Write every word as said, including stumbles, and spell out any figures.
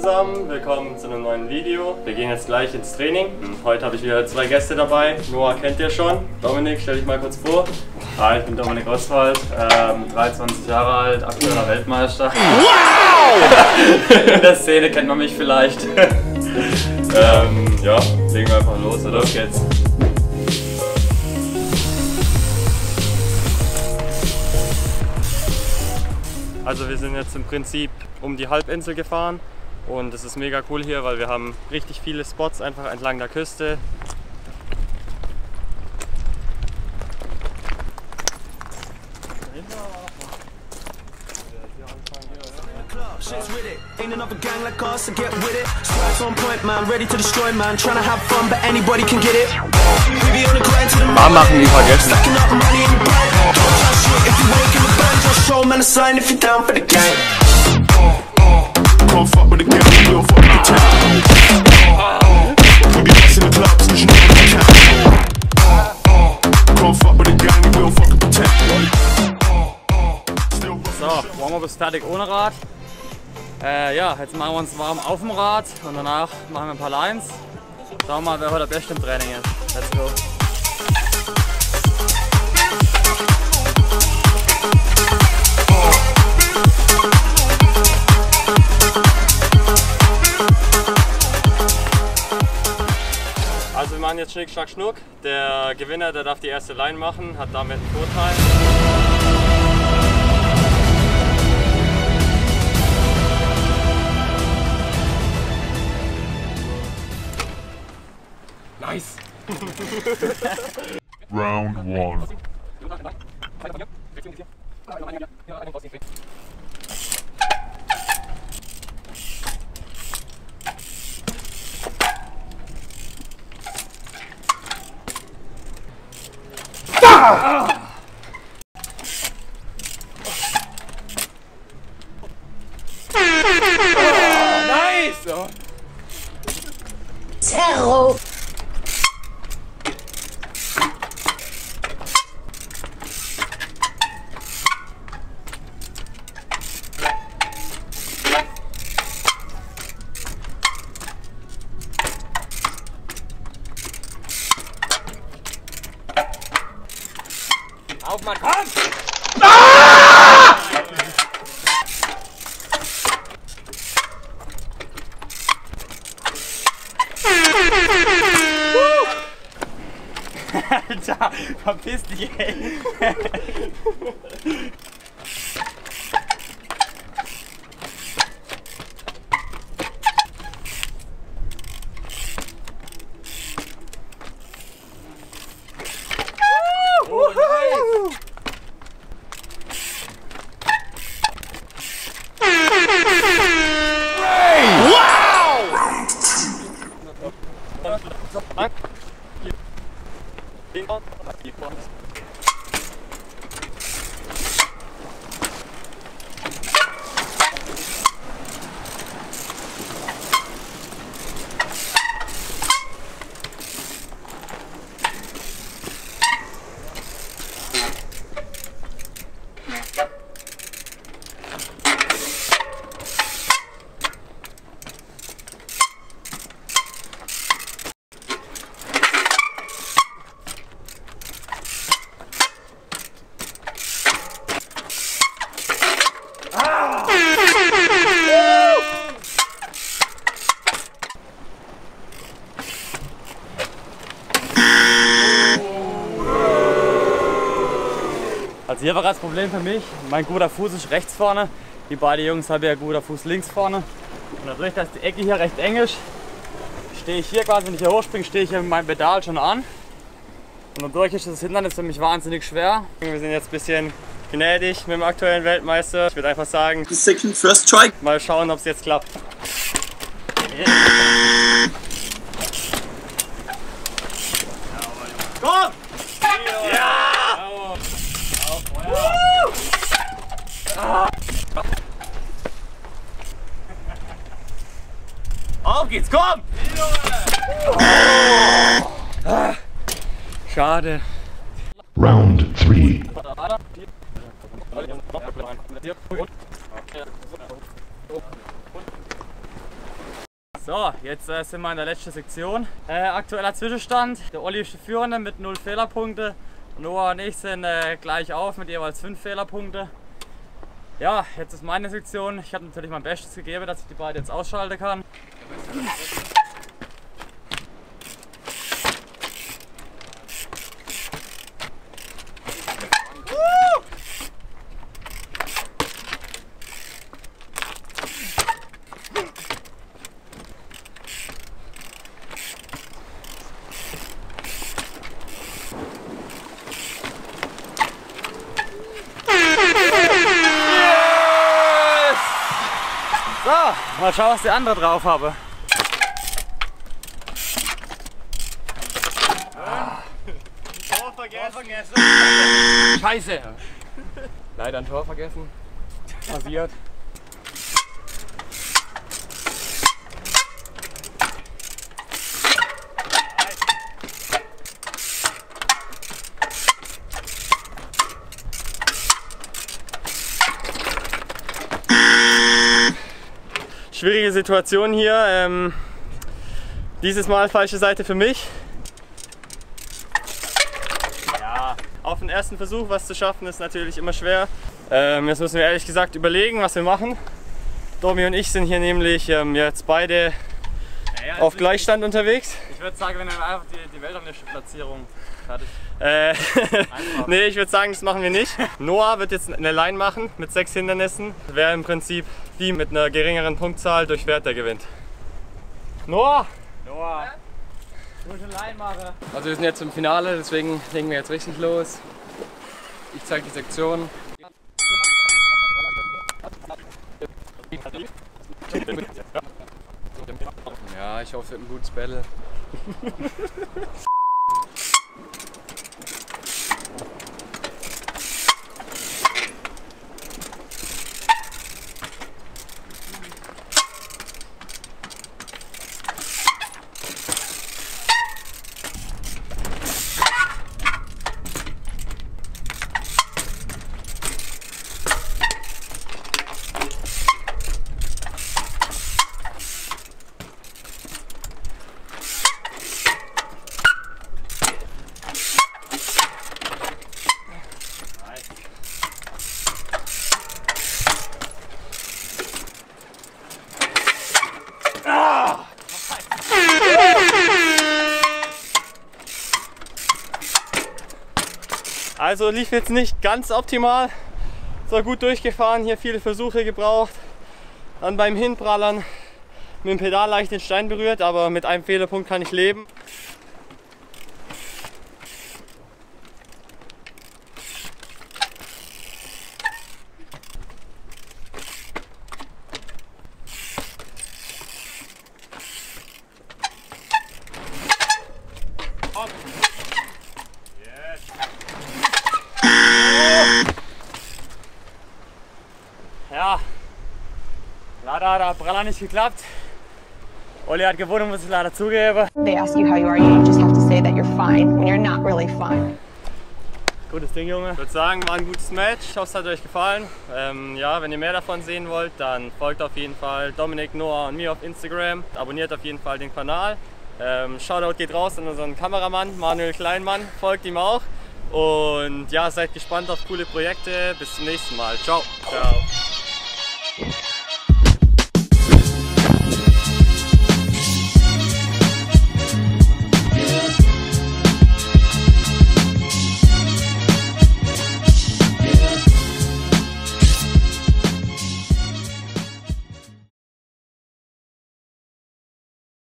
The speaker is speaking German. zusammen, willkommen zu einem neuen Video. Wir gehen jetzt gleich ins Training. Heute habe ich wieder zwei Gäste dabei. Noah kennt ihr schon. Dominik, stell dich mal kurz vor. Hi, ich bin Dominik Oswald, ähm, dreiundzwanzig Jahre alt, aktueller Weltmeister. Wow! In der Szene kennt man mich vielleicht. ähm, ja, legen wir einfach los, oder? Los geht's. Also wir sind jetzt im Prinzip um die Halbinsel gefahren und es ist mega cool hier, weil wir haben richtig viele Spots einfach entlang der Küste. Mal machen die vergessen. Show man a sign if you're down for the game. Can't fuck with the game, you don't fuck with the town. We be dancing in the clubs, cause you know what we count. Can't fuck with the game, you don't fuck with the town. So, Warm-up ist fertig ohne Rad. Äh, ja, jetzt machen wir uns warm auf dem Rad und danach machen wir ein paar Lines. Schauen wir mal, wer heute der Beste im Training ist. Let's go. Also wir machen jetzt Schnick, Schnack, Schnuck. Der Gewinner, der darf die erste Line machen, hat damit einen Vorteil. Nice! Round one. Ah! Oh, nice! Oh. Zero! Auf mein Kopf! Ah! Alter, verpiss dich, ey! Also hier war das Problem für mich, mein guter Fuß ist rechts vorne, die beiden Jungs haben ja guter Fuß links vorne. Und dadurch, dass die Ecke hier recht eng ist, stehe ich hier quasi, wenn ich hier hochspringe, stehe ich hier mit meinem Pedal schon an. Und dadurch ist das Hindernis für mich wahnsinnig schwer. Wir sind jetzt ein bisschen gnädig mit dem aktuellen Weltmeister. Ich würde einfach sagen, second first try. Mal schauen, ob es jetzt klappt. Yeah. Komm! Auf geht's, komm! Ah, schade. Round three. So, jetzt äh, sind wir in der letzten Sektion. Äh, aktueller Zwischenstand, der Olli ist der Führende mit null Fehlerpunkte. Noah und ich sind äh, gleich auf mit jeweils fünf Fehlerpunkte. Ja, jetzt ist meine Sektion. Ich habe natürlich mein Bestes gegeben, dass ich die beiden jetzt ausschalten kann. So, mal schauen, was der andere drauf habe. Ah. Tor vergessen. Tor vergessen. Scheiße. Leider ein Tor vergessen. Passiert. Schwierige Situation hier, ähm, dieses Mal falsche Seite für mich. Ja, auf den ersten Versuch was zu schaffen ist natürlich immer schwer. Ähm, jetzt müssen wir ehrlich gesagt überlegen, was wir machen. Domi und ich sind hier nämlich ähm, jetzt beide naja, auf Gleichstand ich, unterwegs. Ich würde sagen, wir nehmen einfach die, die weltrangliste Platzierung fertig. Äh, nee, ich würde sagen, das machen wir nicht. Noah wird jetzt eine Line machen mit sechs Hindernissen. Wer im Prinzip die mit einer geringeren Punktzahl durchfährt, der gewinnt. Noah! Noah! Gute Line machen! Also wir sind jetzt im Finale, deswegen legen wir jetzt richtig los. Ich zeige die Sektion. Ja, ich hoffe, es wird ein gutes Battle. Also lief jetzt nicht ganz optimal, so gut durchgefahren, hier viele Versuche gebraucht, dann beim Hinprallern mit dem Pedal leicht den Stein berührt, aber mit einem Fehlerpunkt kann ich leben. Ja, leider hat der Praller nicht geklappt. Olli hat gewonnen, muss ich leider zugeben. They ask you how you are, you just have to say that you're fine when you're not really fine. Gutes Ding, Junge. Ich würde sagen, war ein gutes Match. Ich hoffe, es hat euch gefallen. Ähm, ja, wenn ihr mehr davon sehen wollt, dann folgt auf jeden Fall Dominik, Noah und mir auf Instagram. Abonniert auf jeden Fall den Kanal. Ähm, Shoutout geht raus an unseren Kameramann, Manuel Kleinmann. Folgt ihm auch. Und ja, seid gespannt auf coole Projekte. Bis zum nächsten Mal. Ciao. Ciao.